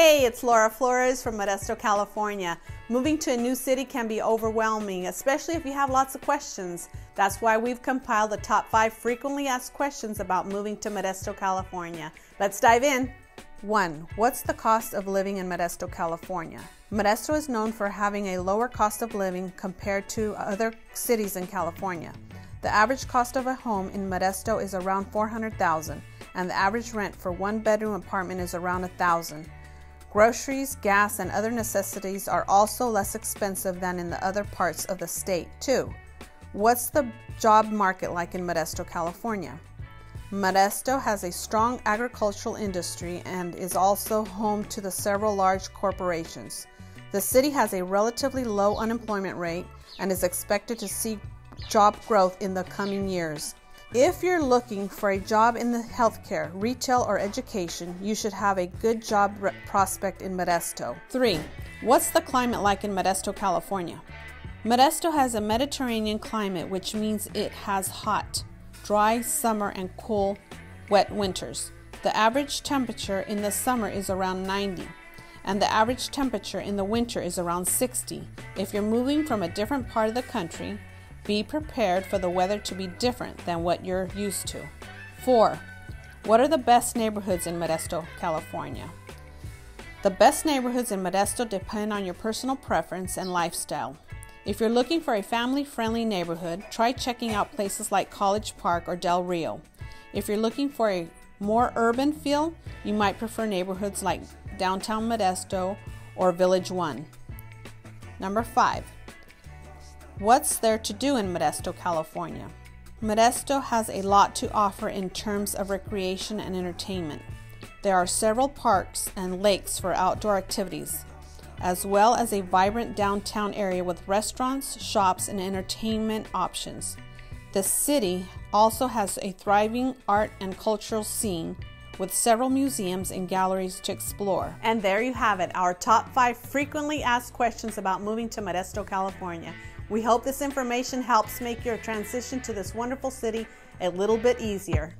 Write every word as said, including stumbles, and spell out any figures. Hey, it's Laura Flores from Modesto, California. Moving to a new city can be overwhelming, especially if you have lots of questions. That's why we've compiled the top five frequently asked questions about moving to Modesto, California. Let's dive in. One, what's the cost of living in Modesto, California? Modesto is known for having a lower cost of living compared to other cities in California. The average cost of a home in Modesto is around four hundred thousand dollars, and the average rent for one bedroom apartment is around one thousand dollars. Groceries, gas, and other necessities are also less expensive than in the other parts of the state, too. What's the job market like in Modesto, California? Modesto has a strong agricultural industry and is also home to the several large corporations. The city has a relatively low unemployment rate and is expected to see job growth in the coming years. If you're looking for a job in the healthcare, retail, or education, you should have a good job prospect in Modesto. Three, what's the climate like in Modesto, California? Modesto has a Mediterranean climate, which means it has hot, dry summer and cool, wet winters. The average temperature in the summer is around ninety, and the average temperature in the winter is around sixty. If you're moving from a different part of the country, be prepared for the weather to be different than what you're used to. Four, what are the best neighborhoods in Modesto, California? The best neighborhoods in Modesto depend on your personal preference and lifestyle. If you're looking for a family-friendly neighborhood, try checking out places like College Park or Del Rio. If you're looking for a more urban feel, you might prefer neighborhoods like downtown Modesto or Village One. Number five. What's there to do in Modesto, California? Modesto has a lot to offer in terms of recreation and entertainment. There are several parks and lakes for outdoor activities, as well as a vibrant downtown area with restaurants, shops, and entertainment options. The city also has a thriving art and cultural scene with several museums and galleries to explore. And there you have it, our top five frequently asked questions about moving to Modesto, California. We hope this information helps make your transition to this wonderful city a little bit easier.